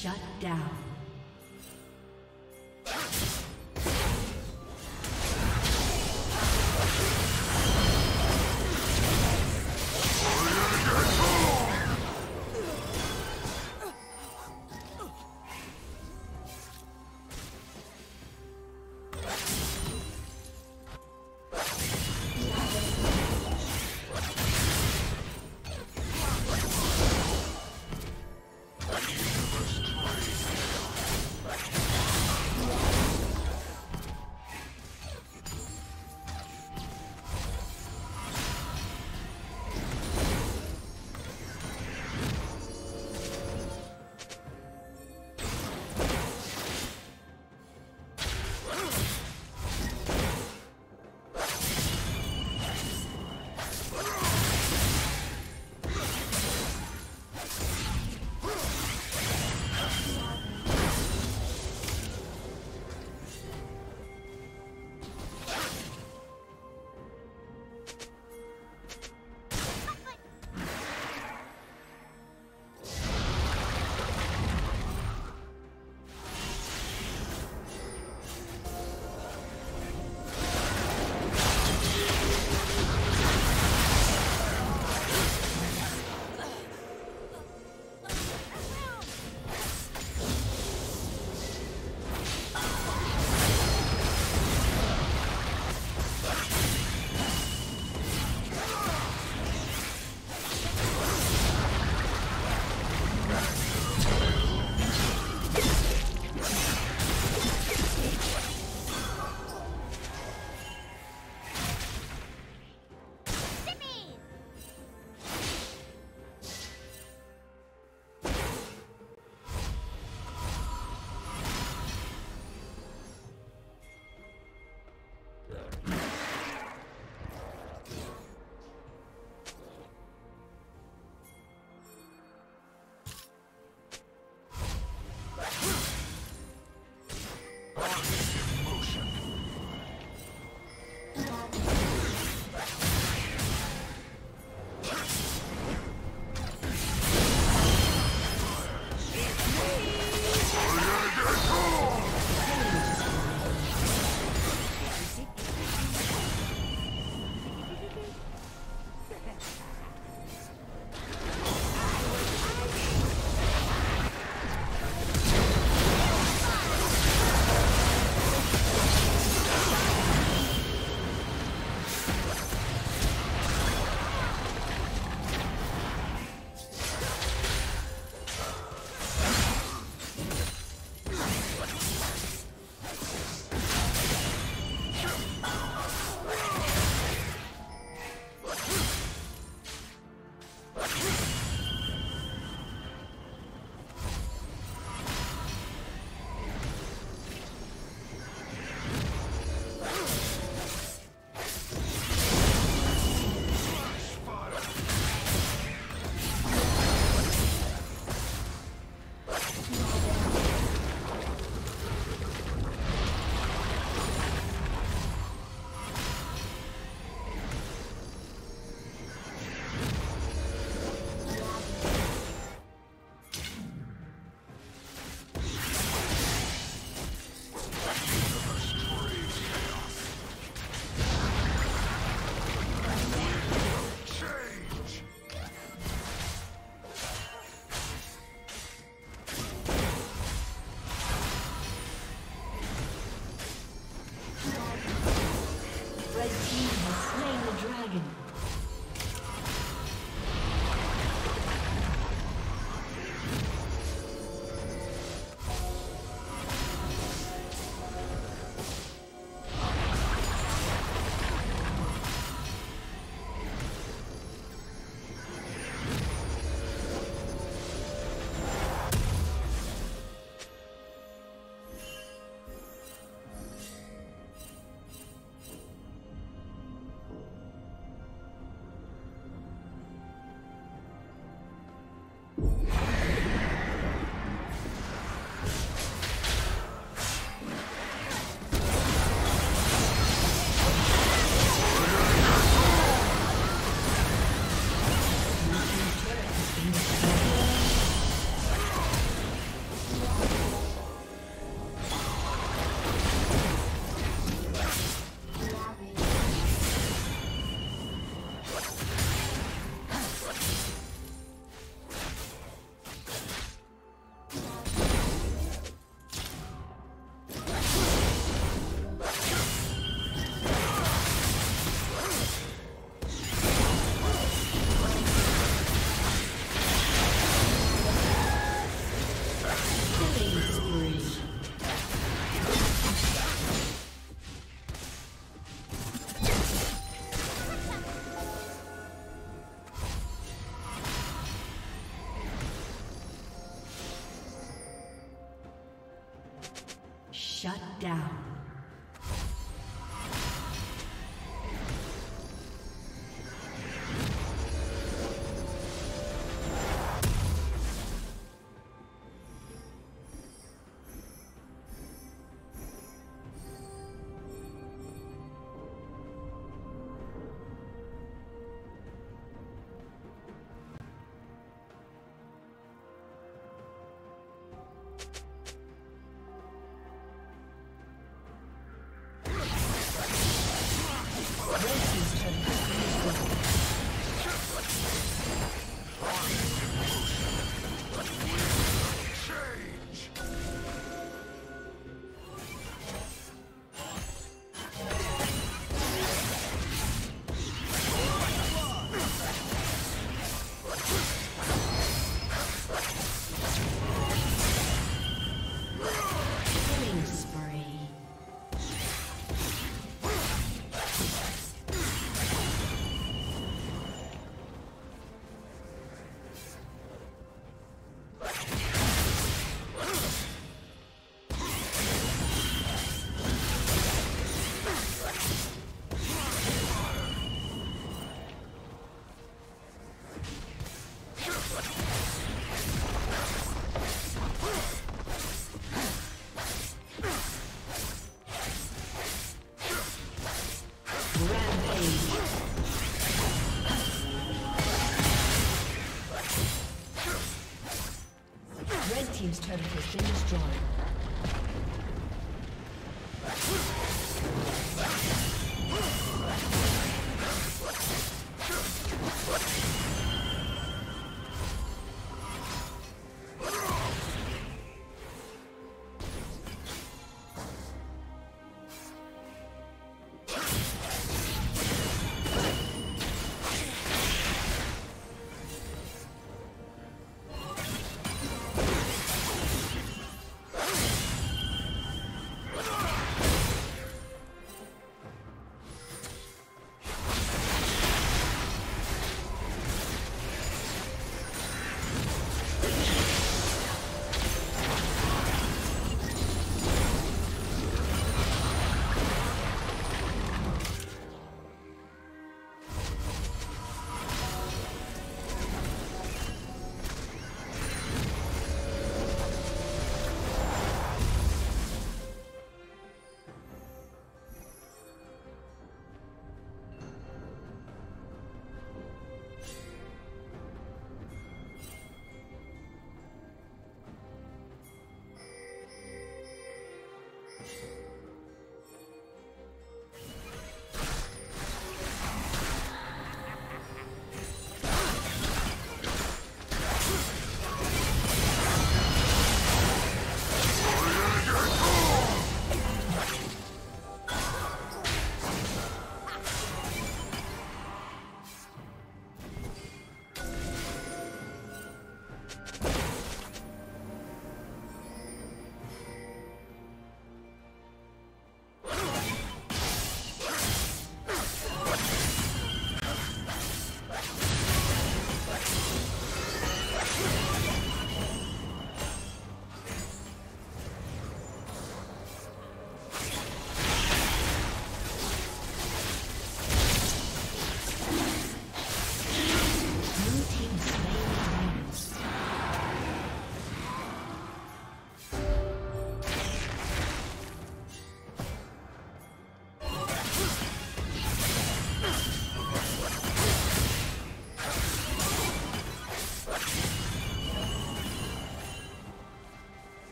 Shut down. Shut down.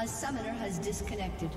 A summoner has disconnected.